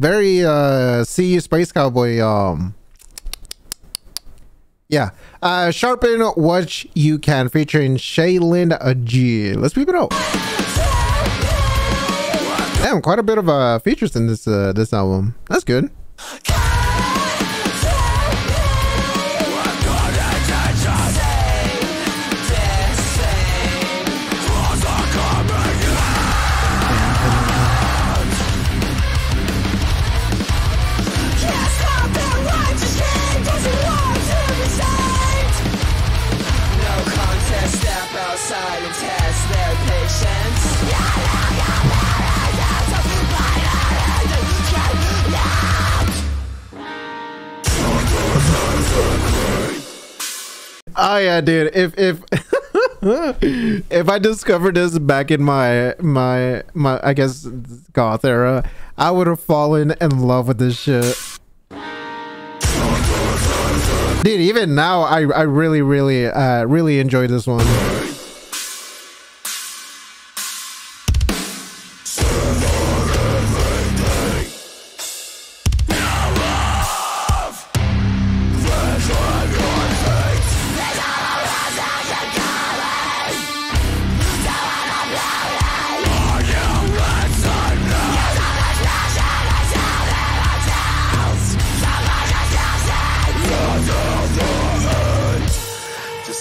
very See You, Space Cowboy. Yeah. Sharpen What You Can featuring Shaolin G. Let's peep it out. Damn, quite a bit of features in this this album. That's good. Oh yeah, dude. If if I discovered this back in my I guess goth era, I would have fallen in love with this shit. Dude, even now, I really enjoy this one.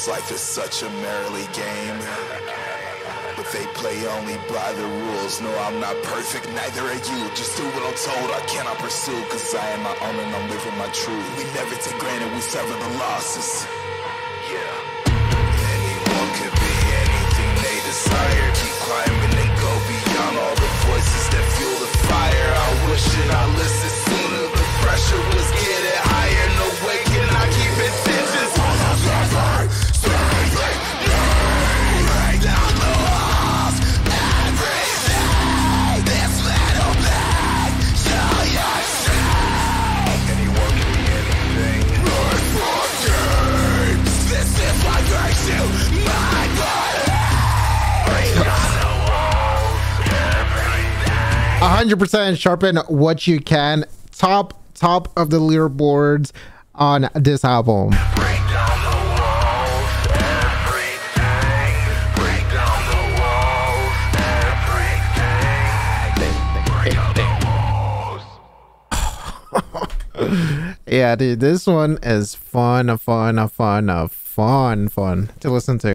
Life is such a merrily game, but they play only by the rules. No, I'm not perfect, neither are you. Just do what I'm told, I cannot pursue, cause I am my own and I'm living my truth. We never take granted, we suffer the losses. Yeah. Anyone could be anything they desire. Keep climbing and go beyond all the voices that fuel the fire. I wish that I listened sooner, the pressure was getting higher. No way can I keep intentions. A 100% Sharpen What You Can, top of the leaderboards on this album. Yeah, dude, this one is fun to listen to.